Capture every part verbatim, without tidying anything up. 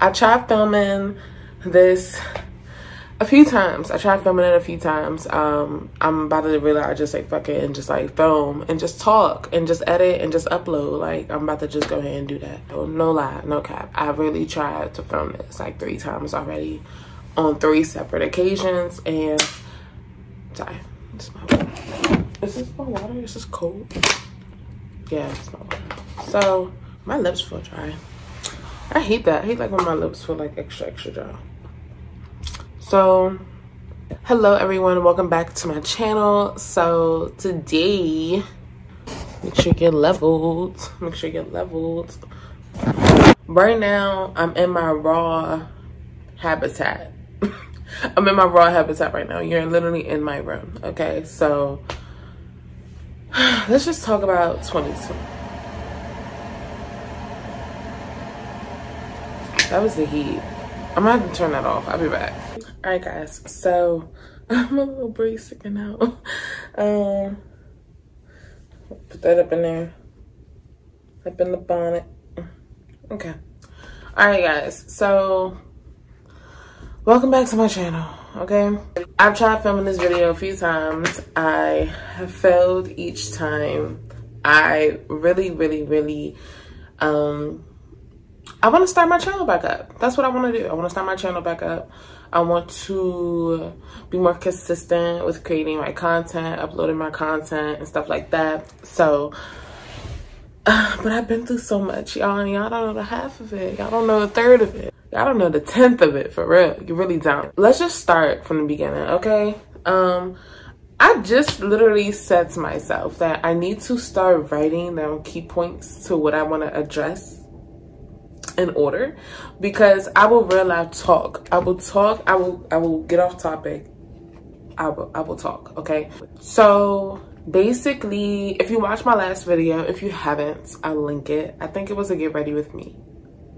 I tried filming this a few times. I tried filming it a few times. Um, I'm about to realize just like fuck it and just like film and just talk and just edit and just upload. Like I'm about to just go ahead and do that. No, no lie, no cap. I really tried to film this like three times already on three separate occasions and sorry. It's my water. Is this my water? Is this cold? Yeah, it's my water. So my lips feel dry. I hate that. I hate like when my lips feel like extra, extra dry. So, hello everyone, welcome back to my channel. So today, make sure you get leveled. Make sure you get leveled. Right now, I'm in my raw habitat. I'm in my raw habitat right now. You're literally in my room, okay? So, let's just talk about twenty twenty. That was the heat. I'm gonna have to turn that off. I'll be back. All right, guys. So I'm a little breeze sticking out. Um, put that up in there. Up in the bonnet. Okay. All right, guys. So welcome back to my channel. Okay. I've tried filming this video a few times. I have failed each time. I really, really, really, um. I want to start my channel back up. That's what I want to do. I want to start my channel back up. I want to be more consistent with creating my content, uploading my content and stuff like that. So, uh, but I've been through so much, y'all. Y'all don't know the half of it. Y'all don't know a third of it. Y'all don't know the tenth of it, for real. You really don't. Let's just start from the beginning, okay? Um, I just literally said to myself that I need to start writing down key points to what I want to address in order, because I will real life talk. I will talk. I will. I will get off topic. I will. I will talk. Okay. So basically, if you watch my last video, if you haven't, I'll link it. I think it was a get ready with me.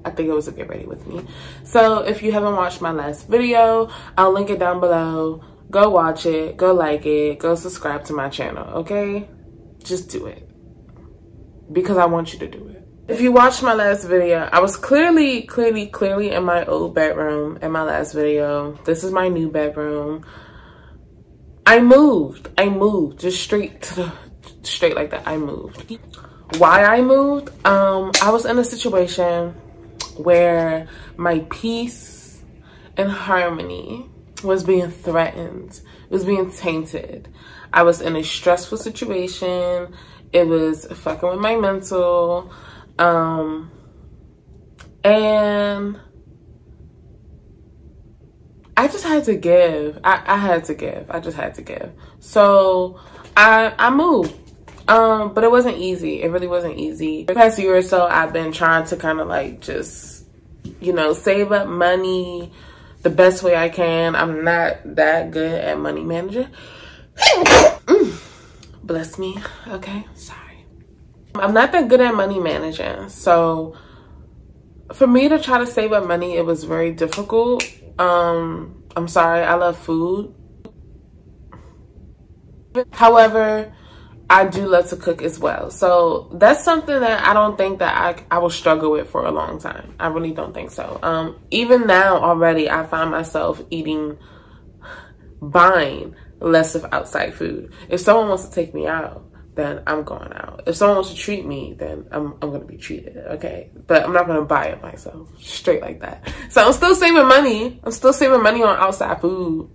I think it was a get ready with me. So if you haven't watched my last video, I'll link it down below. Go watch it. Go like it. Go subscribe to my channel. Okay. Just do it because I want you to do it. If you watched my last video, I was clearly, clearly, clearly in my old bedroom in my last video. This is my new bedroom. I moved. I moved just straight to the, straight like that. I moved. Why I moved? Um, I was in a situation where my peace and harmony was being threatened. It was being tainted. I was in a stressful situation. It was fucking with my mental. Um, and I just had to give, I, I had to give, I just had to give. So I, I moved, um, but it wasn't easy. It really wasn't easy. The past year or so, I've been trying to kind of like, just, you know, save up money the best way I can. I'm not that good at money managing. Bless me. Okay. Sorry. I'm not that good at money managing, so for me to try to save up money, it was very difficult. Um, I'm sorry, I love food. However, I do love to cook as well. So that's something that I don't think that I, I will struggle with for a long time. I really don't think so. Um, even now already, I find myself eating, buying less of outside food. If someone wants to take me out, then I'm going out. If someone wants to treat me, then I'm, I'm gonna be treated, okay? But I'm not gonna buy it myself, straight like that. So I'm still saving money. I'm still saving money on outside food.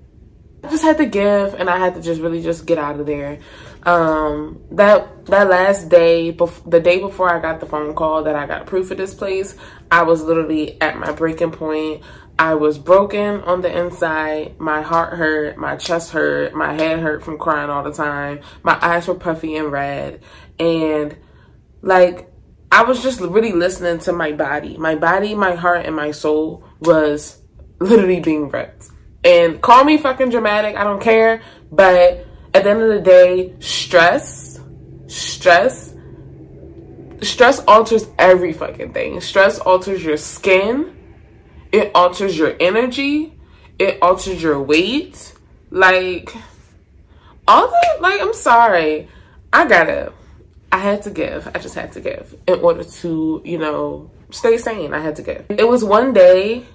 I just had to give, and I had to just really just get out of there. Um, that that last day, bef the day before I got the phone call that I got proof of this place, I was literally at my breaking point. I was broken on the inside. My heart hurt, my chest hurt, my head hurt from crying all the time. My eyes were puffy and red. And like, I was just really listening to my body. My body, my heart, and my soul was literally being ripped. And call me fucking dramatic, I don't care. But at the end of the day, stress, stress, stress alters every fucking thing. Stress alters your skin. It alters your energy. It alters your weight. Like, all that, like, I'm sorry. I gotta, I had to give. I just had to give in order to, you know, stay sane, I had to go. It was one day,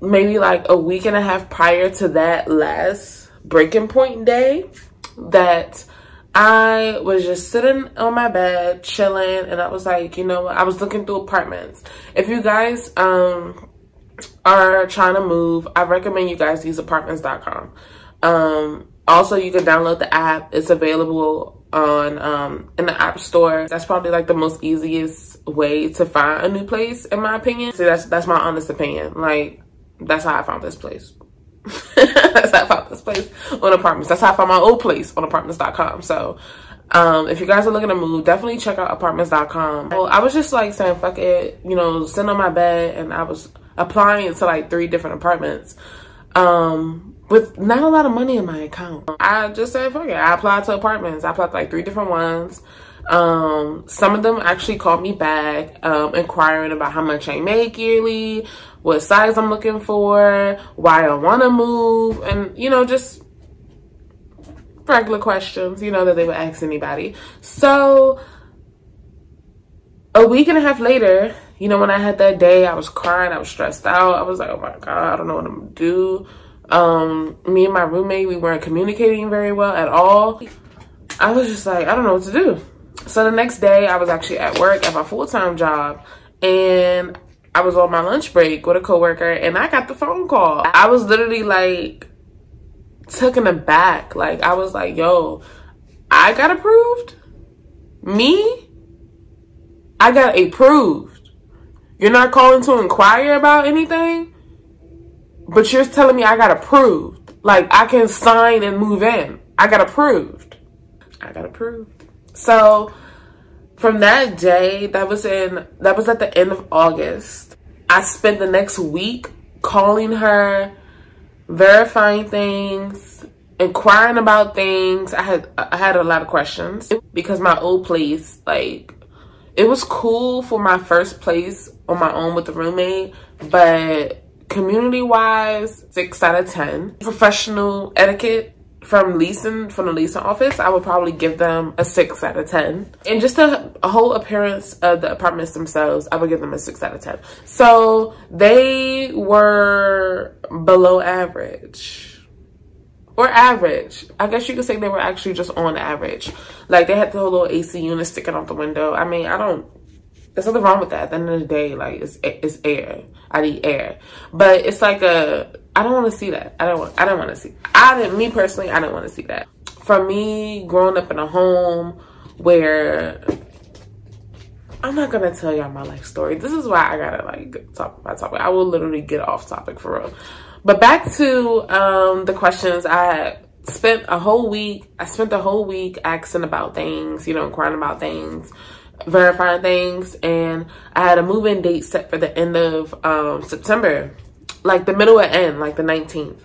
maybe like a week and a half prior to that last breaking point day, that I was just sitting on my bed chilling, and I was like, you know, I was looking through apartments. If you guys um are trying to move, I recommend you guys use apartments dot com. Um also, you can download the app. It's available on um in the app store. That's probably like the most easiest way to find a new place, in my opinion. So that's that's my honest opinion. Like, that's how I found this place. That's how I found this place on apartments. That's how I found my old place on apartments dot com. So um if you guys are looking to move, definitely check out apartments dot com. Well, I was just like saying fuck it, you know, sitting on my bed, and I was applying to like three different apartments um with not a lot of money in my account. I just said fuck it, I applied to apartments. I applied to like three different ones. Um some of them actually called me back, um inquiring about how much I make yearly, what size I'm looking for, why I want to move, and, you know, just regular questions, you know, that they would ask anybody. So a week and a half later, you know, when I had that day, I was crying, I was stressed out, I was like, oh my god, I don't know what I'm gonna do. Um me and my roommate, we weren't communicating very well at all. I was just like, I don't know what to do. So the next day, I was actually at work at my full-time job, and I was on my lunch break with a coworker, and I got the phone call. I was literally like taken aback. Like, I was like, yo, I got approved? Me? I got approved. You're not calling to inquire about anything, but you're telling me I got approved. Like, I can sign and move in. I got approved. I got approved. So from that day, that was in that was at the end of August. I spent the next week calling her, verifying things, inquiring about things. I had I had a lot of questions because my old place, like, it was cool for my first place on my own with the roommate, but community-wise, six out of ten. Professional etiquette from leasing, from the leasing office, I would probably give them a six out of ten. And just the whole appearance of the apartments themselves, I would give them a six out of ten. So they were below average or average. I guess you could say they were actually just on average. Like, they had the whole little A C unit sticking out the window. I mean, I don't, there's nothing wrong with that. At the end of the day, like, it's, it's air. I need air. But it's like a, I don't want to see that. I don't want, I don't want to see, I didn't, me personally, I didn't want to see that. For me, growing up in a home where, I'm not going to tell y'all my life story. This is why I got to like talk about topic. I will literally get off topic for real. But back to um, the questions. I spent a whole week, I spent the whole week asking about things, you know, inquiring about things, verifying things. And I had a move-in date set for the end of um, September. Like the middle of end, like the nineteenth,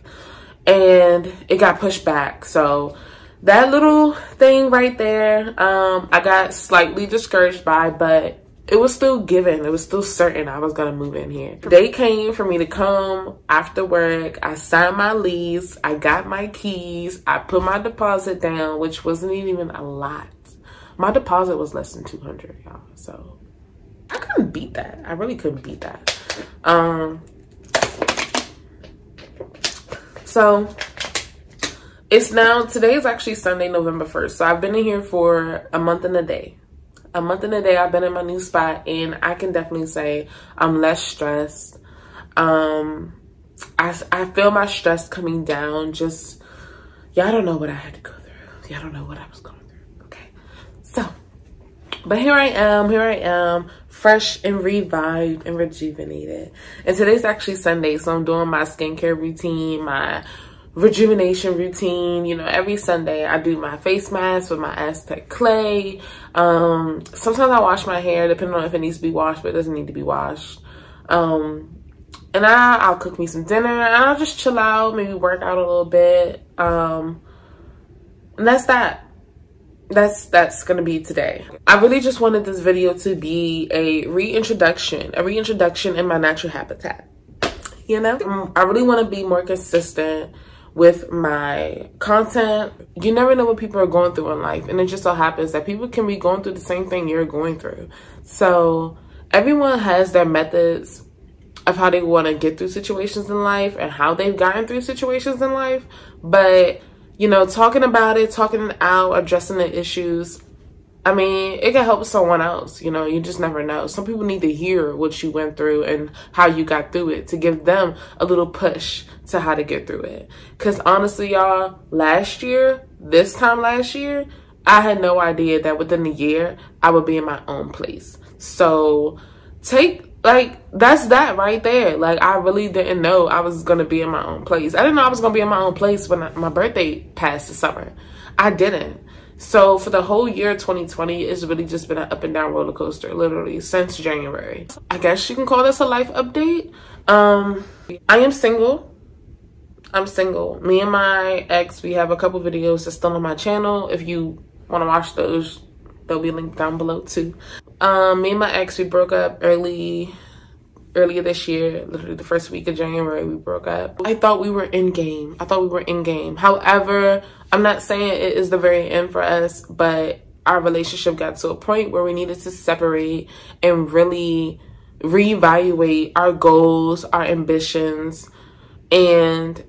and it got pushed back. So that little thing right there, um, I got slightly discouraged by, but it was still given. It was still certain I was gonna move in here. They came for me to come after work. I signed my lease. I got my keys. I put my deposit down, which wasn't even a lot. My deposit was less than two hundred, y'all. So I couldn't beat that. I really couldn't beat that. Um, So it's now, today is actually Sunday, November first. So I've been in here for a month and a day. A month and a day I've been in my new spot, and I can definitely say I'm less stressed. Um, I, I feel my stress coming down. Just, y'all don't know what I had to go through. Y'all don't know what I was going through, okay? So, but here I am, here I am. Fresh and revived and rejuvenated. And today's actually Sunday, so I'm doing my skincare routine, my rejuvenation routine. You know, every Sunday I do my face mask with my Aztec clay. Um, sometimes I wash my hair, depending on if it needs to be washed, but it doesn't need to be washed. Um, and I, I'll cook me some dinner, and I'll just chill out, maybe work out a little bit. Um, and that's that. that's that's gonna be today. I really just wanted this video to be a reintroduction a reintroduction in my natural habitat. You know, I really want to be more consistent with my content. You never know what people are going through in life, and it just so happens that people can be going through the same thing you're going through. So everyone has their methods of how they want to get through situations in life and how they've gotten through situations in life. But, you know, talking about it, talking it out, addressing the issues, I mean, it can help someone else. You know, you just never know. Some people need to hear what you went through and how you got through it to give them a little push to how to get through it. Because honestly, y'all, last year, this time last year, I had no idea that within a year, I would be in my own place. So take, like, that's that right there. Like, I really didn't know I was going to be in my own place. I didn't know I was going to be in my own place when I, my birthday passed the summer. I didn't. So for the whole year twenty twenty, it's really just been an up and down roller coaster, literally, since January. I guess you can call this a life update. Um, I am single. I'm single. Me and my ex, we have a couple videos that's still on my channel. If you want to watch those, they'll be linked down below too. Um, me and my ex, we broke up early, earlier this year, literally the first week of January, we broke up. I thought we were in game. I thought we were in game. However, I'm not saying it is the very end for us, but our relationship got to a point where we needed to separate and really reevaluate our goals, our ambitions, and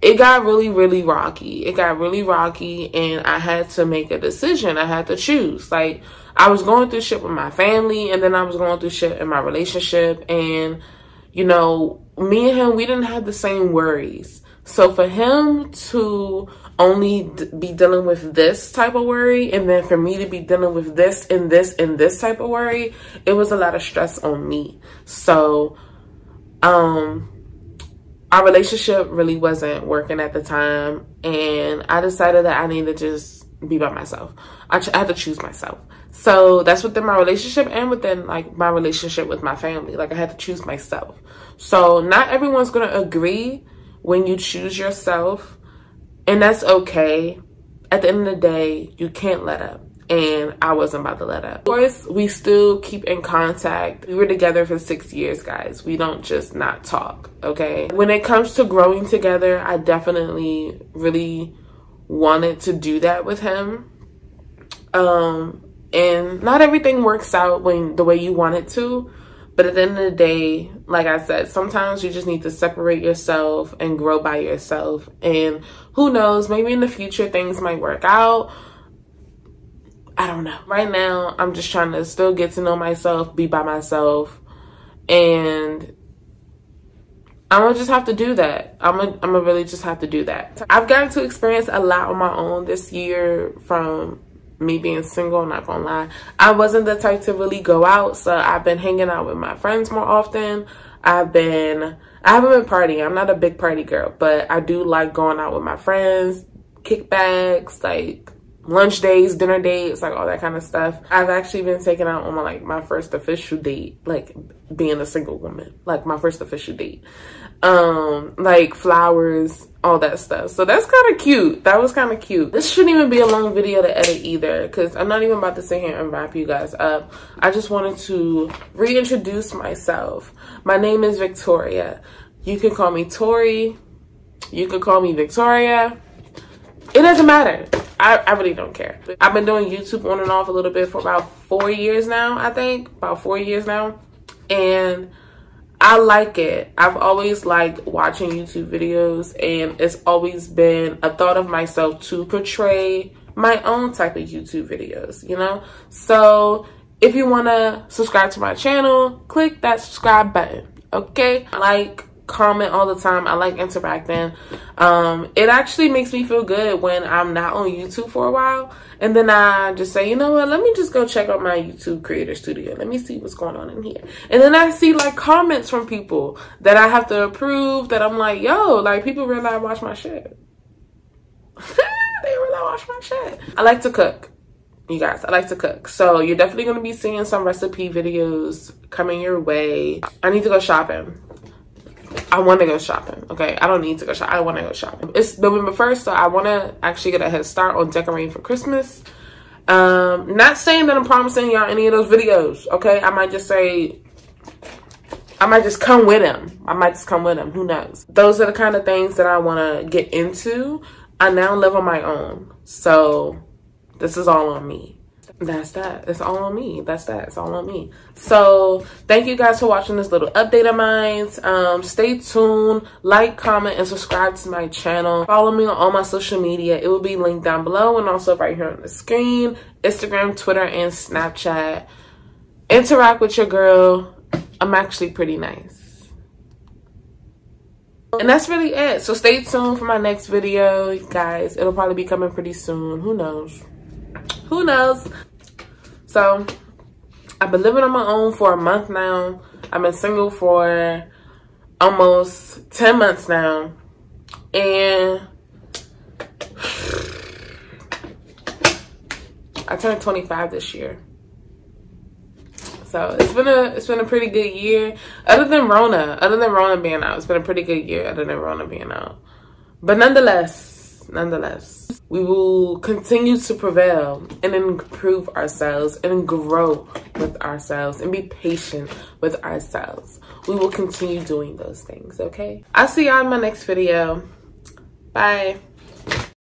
it got really, really rocky. It got really rocky, and I had to make a decision. I had to choose. Like, I was going through shit with my family, and then I was going through shit in my relationship. And, you know, me and him, we didn't have the same worries. So for him to only d be dealing with this type of worry, and then for me to be dealing with this and this and this type of worry, it was a lot of stress on me. So, um... our relationship really wasn't working at the time, and I decided that I needed to just be by myself. I, ch I had to choose myself. So that's within my relationship and within, like, my relationship with my family. Like, I had to choose myself. So not everyone's going to agree when you choose yourself, and that's okay. At the end of the day, you can't let up, and I wasn't about to let up. Of course, we still keep in contact. We were together for six years, guys. We don't just not talk, okay? When it comes to growing together, I definitely really wanted to do that with him. Um, and not everything works out when the way you want it to, but at the end of the day, like I said, sometimes you just need to separate yourself and grow by yourself. And who knows, maybe in the future things might work out. I don't know. Right now, I'm just trying to still get to know myself, be by myself, and I'm gonna just have to do that. I'm gonna, I'm gonna really just have to do that. I've gotten to experience a lot on my own this year from me being single, I'm not gonna lie. I wasn't the type to really go out, so I've been hanging out with my friends more often. I've been, I haven't been partying. I'm not a big party girl, but I do like going out with my friends, kickbacks, like, lunch dates, dinner dates, like all that kind of stuff. I've actually been taken out on my, like, my first official date, like being a single woman, like my first official date, um, like flowers, all that stuff. So that's kind of cute. That was kind of cute. This shouldn't even be a long video to edit either, because I'm not even about to sit here and wrap you guys up. I just wanted to reintroduce myself. My name is Victoria. You can call me Tori. You can call me Victoria. It doesn't matter. I, I really don't care. I've been doing YouTube on and off a little bit for about four years now, I think. About four years now. And I like it. I've always liked watching YouTube videos, and it's always been a thought of myself to portray my own type of YouTube videos, you know? So if you want to subscribe to my channel, click that subscribe button, okay? Like, comment all the time. I like interacting. Um it actually makes me feel good when I'm not on YouTube for a while, and then I just say, you know what, let me just go check out my YouTube creator studio, let me see what's going on in here. And then I see, like, comments from people that I have to approve, that I'm like, yo, like, people really watch my shit. They really watch my shit. I like to cook, you guys. I like to cook, so you're definitely going to be seeing some recipe videos coming your way. I need to go shopping. I want to go shopping, okay? I don't need to go shopping. I want to go shopping. It's November first, so I want to actually get a head start on decorating for Christmas. Um, not saying that I'm promising y'all any of those videos, okay? I might just say, I might just come with them. I might just come with them. Who knows? Those are the kind of things that I want to get into. I now live on my own, so this is all on me. that's that. It's all on me. That's that. It's all on me. So thank you guys for watching this little update of mine. Um, stay tuned. Like, comment, and subscribe to my channel. Follow me on all my social media. It will be linked down below and also right here on the screen. Instagram, Twitter, and Snapchat. Interact with your girl. I'm actually pretty nice. And that's really it. So stay tuned for my next video, you guys. It'll probably be coming pretty soon. Who knows? Who knows? So I've been living on my own for a month now. I've been single for almost ten months now. And I turned twenty-five this year. So it's been a it's been a pretty good year. Other than Rona, other than Rona being out, it's been a pretty good year. Other than Rona being out, but nonetheless, nonetheless, we will continue to prevail and improve ourselves and grow with ourselves and be patient with ourselves. We will continue doing those things. Okay. I'll see y'all in my next video. Bye.